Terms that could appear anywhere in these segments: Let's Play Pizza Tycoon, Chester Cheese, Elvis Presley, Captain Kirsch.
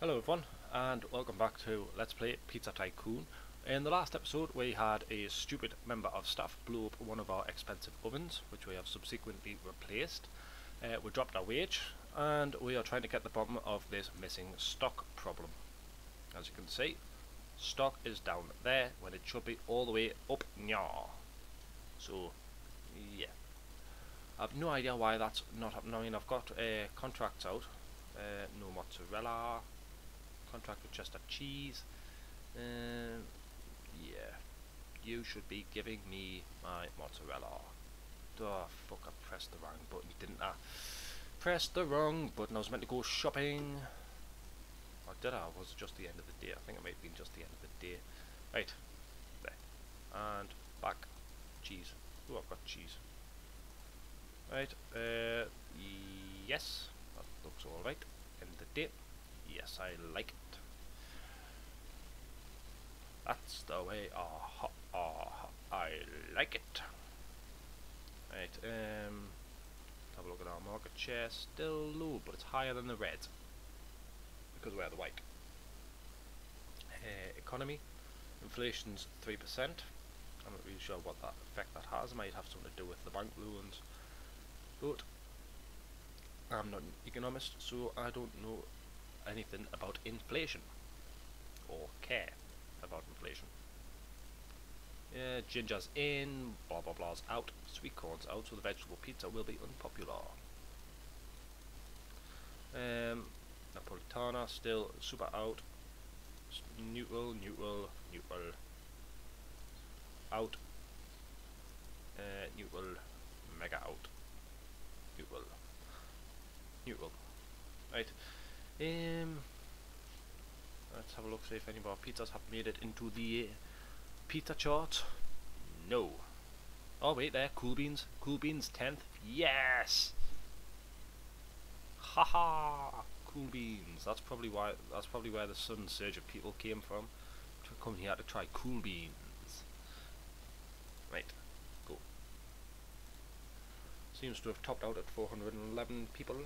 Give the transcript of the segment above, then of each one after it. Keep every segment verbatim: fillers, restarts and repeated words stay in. Hello everyone, and welcome back to Let's Play Pizza Tycoon. In the last episode we had a stupid member of staff blow up one of our expensive ovens, which we have subsequently replaced. Uh, we dropped our wage, and we are trying to get the bottom of this missing stock problem. As you can see, stock is down there when it should be all the way up now. So, yeah. I've no idea why that's not happening. I mean, I've got uh, contracts out. Uh, no mozzarella. Contract with Chester Cheese. Um, yeah. You should be giving me my mozzarella. Oh, fuck, I pressed the wrong button, didn't I? Pressed the wrong button. I was meant to go shopping. Or did I? Was it just the end of the day? I think it might have been just the end of the day. Right. There. And back. Cheese. Oh, I've got cheese. Right. Uh, yes. That looks alright. End of the day. Yes, I like it. That's the way. Ah, ah, I like it. Right, um, have a look at our market share. Still low, but it's higher than the red because we're the white. Uh, economy, inflation's three percent. I'm not really sure what that effect that has. It might have something to do with the bank loans, but I'm not an economist, so I don't know anything about inflation or care about inflation. Yeah, ginger's in, blah blah blah's out, sweet corn's out, so the vegetable pizza will be unpopular. Um, Napolitana still super out, neutral, neutral, neutral, out, uh, neutral, mega out, neutral, neutral. Right. Um, let's have a look, see if any of our pizzas have made it into the pizza chart. No. Oh wait, there, cool beans, cool beans, tenth, yes. Haha, cool beans. That's probably why. That's probably where the sudden surge of people came from, to come here to try cool beans. Right, go. Cool. Seems to have topped out at four hundred eleven people.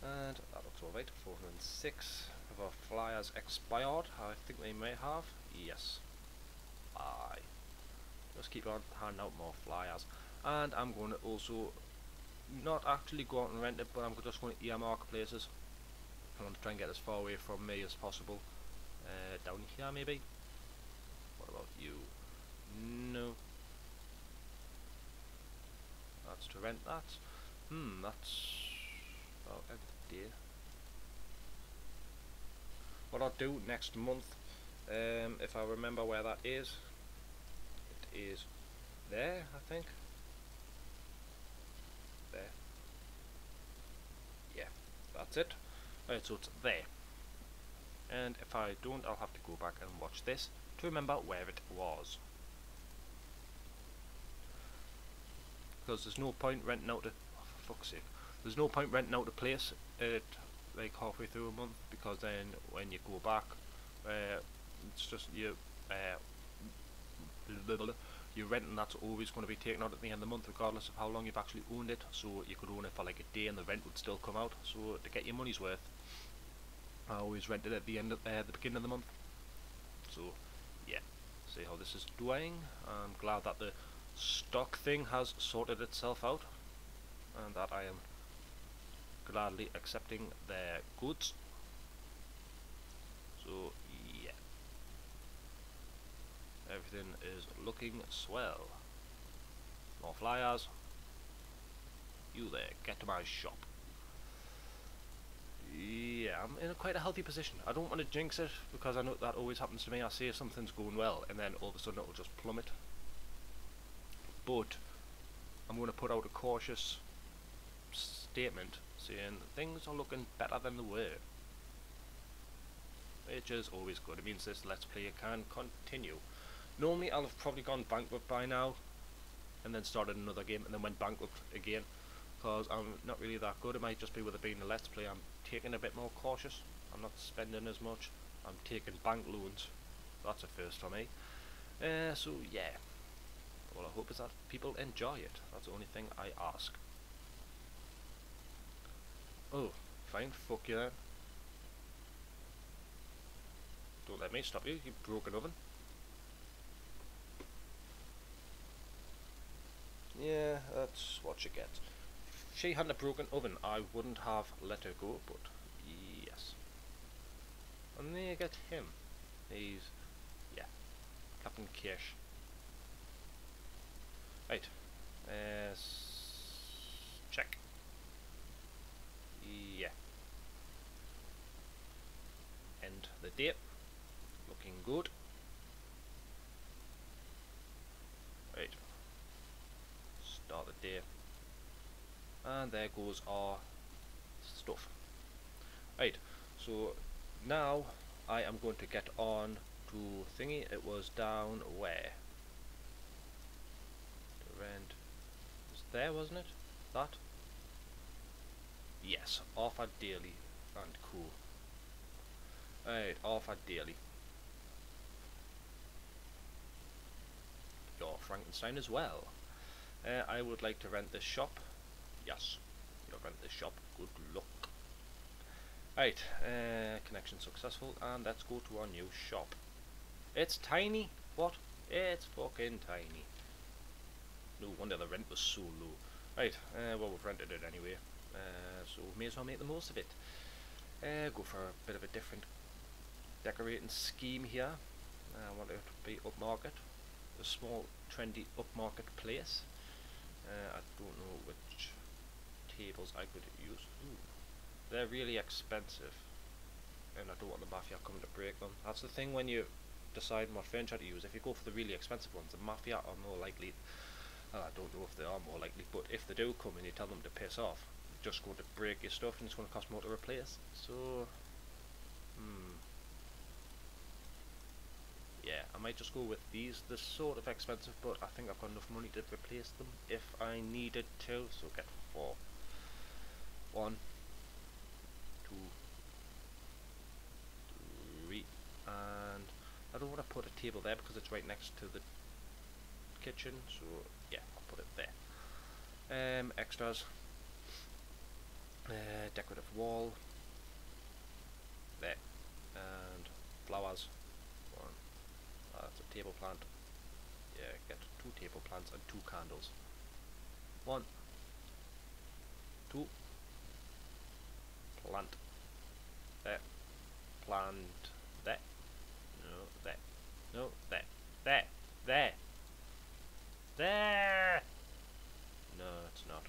And that looks alright. four hundred six of our flyers expired. I think they may have. Yes. Aye. Just keep on handing out more flyers. And I'm going to also not actually go out and rent it, but I'm just going to earmark places. I want to try and get as far away from me as possible. Uh, down here, maybe? What about you? No. That's to rent that. Hmm, that's. Well, end of the day. What I'll do next month, um, if I remember where that is, it is there, I think. There. Yeah, that's it. Right, so it's there. And if I don't, I'll have to go back and watch this to remember where it was. Because there's no point renting out a... Oh, for fuck's sake. There's no point renting out a place at like halfway through a month, because then when you go back, uh, it's just you uh, you're renting. That's always going to be taken out at the end of the month, regardless of how long you've actually owned it. So you could own it for like a day, and the rent would still come out. So to get your money's worth, I always rent it at the end of uh, the beginning of the month. So yeah, see how this is doing. I'm glad that the stock thing has sorted itself out, and that I am gladly accepting their goods. So yeah, everything is looking swell. More flyers. You there, get to my shop. Yeah, I'm in a quite a healthy position. I don't want to jinx it, because I know that always happens to me. I say something's going well, and then all of a sudden it'll just plummet. But I'm going to put out a cautious statement saying things are looking better than they were, which is always good. It means this Let's Play can continue. Normally I'll have probably gone bankrupt by now, and then started another game, and then went bankrupt again, because I'm not really that good. It might just be with it being a Let's Play, I'm taking a bit more cautious. I'm not spending as much. I'm taking bank loans. That's a first for me. Uh, so yeah, all I hope is that people enjoy it. That's the only thing I ask. fine, fuck you then. Don't let me stop you, you broken oven. Yeah, that's what you get. If she hadn't a broken oven, I wouldn't have let her go, but yes. And there you get him. He's, yeah, Captain Kirsch. Right, uh, check. Yeah. End the day. Looking good. Right. Start the day. And there goes our stuff. Right, so now I am going to get on to thingy. It was down where? The rent was there, wasn't it? That? Yes, off at daily and cool. Alright, off at daily. Your Frankenstein as well. Uh, I would like to rent this shop. Yes, you'll rent this shop. Good luck. Right, uh, connection successful, and let's go to our new shop. It's tiny. What? It's fucking tiny. No wonder the rent was so low. Right, uh, well, we've rented it anyway. Uh, so we may as well make the most of it. Uh, go for a bit of a different decorating scheme here. I want it to be upmarket, a small trendy upmarket place. Uh, I don't know which tables I could use. Ooh, they're really expensive, and I don't want the mafia coming to break them. That's the thing when you decide what furniture to use. If you go for the really expensive ones, the mafia are more likely. Well, I don't know if they are more likely, but if they do come and you tell them to piss off, they're just going to break your stuff and it's going to cost more to replace. So, hmm. Yeah, I might just go with these. They're sort of expensive, but I think I've got enough money to replace them if I needed to. So get four. One. Two. Three. And I don't want to put a table there because it's right next to the kitchen, so yeah, I'll put it there. Um, extras, uh, decorative wall, there, and flowers. One, oh, that's a table plant. Yeah, get two table plants and two candles. One, two, plant, there, plant, there, no, there, no, there, there, there. There! No, it's not.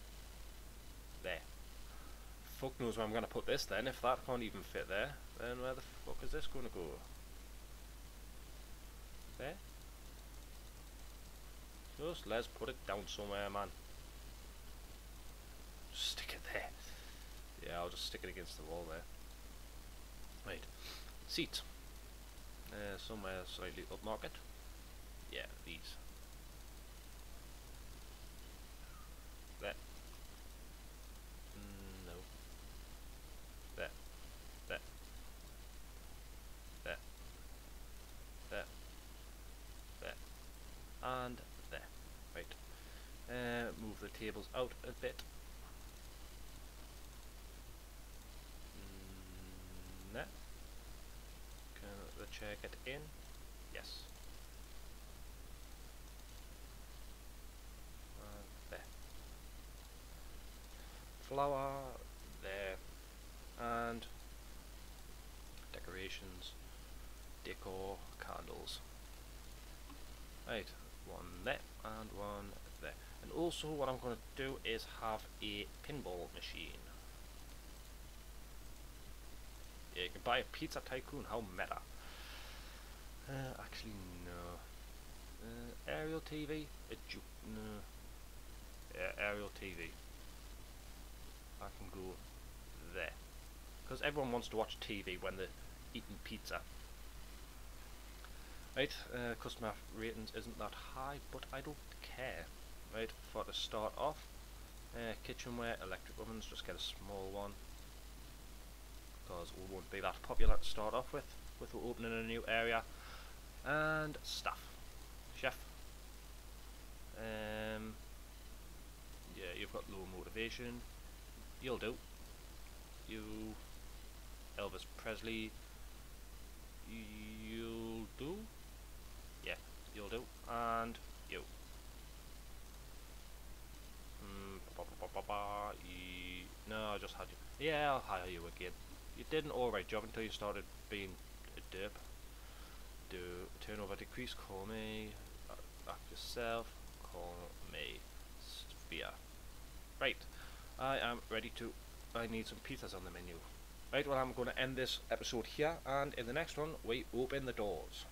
There. Fuck knows where I'm going to put this then. If that can't even fit there, then where the fuck is this going to go? There? Just let's put it down somewhere, man. Just stick it there. Yeah, I'll just stick it against the wall there. Right. Seat. Uh, somewhere slightly upmarket. Yeah, these. That. No. That. That. That. That. That. And there. Right. Uh, move the tables out a bit. Mm, that. Can the chair get in? Yes. Flower there, and decorations, decor, candles. Right, one there and one there. And also what I'm going to do is have a pinball machine. Yeah, you can buy a Pizza Tycoon, how meta. Uh, actually no. Uh, aerial T V? A ju no. Yeah, aerial T V. I can go there. Because everyone wants to watch T V when they're eating pizza. Right, uh, customer ratings isn't that high, but I don't care. Right, for to start off, uh, kitchenware, electric ovens, just get a small one. Because we won't be that popular to start off with, with we're opening a new area. And staff. Chef. Um, yeah, you've got low motivation. You'll do. you, Elvis Presley, you'll do, yeah, you'll do, and you. Mm, ba -ba -ba -ba -ba. You. No, I just had you. Yeah, I'll hire you again. You did an alright job until you started being a derp. Do turnover decrease, call me, act yourself, call me, Sophia. Right, I am ready to, I need some pizzas on the menu. Right, well I'm going to end this episode here, and in the next one we open the doors.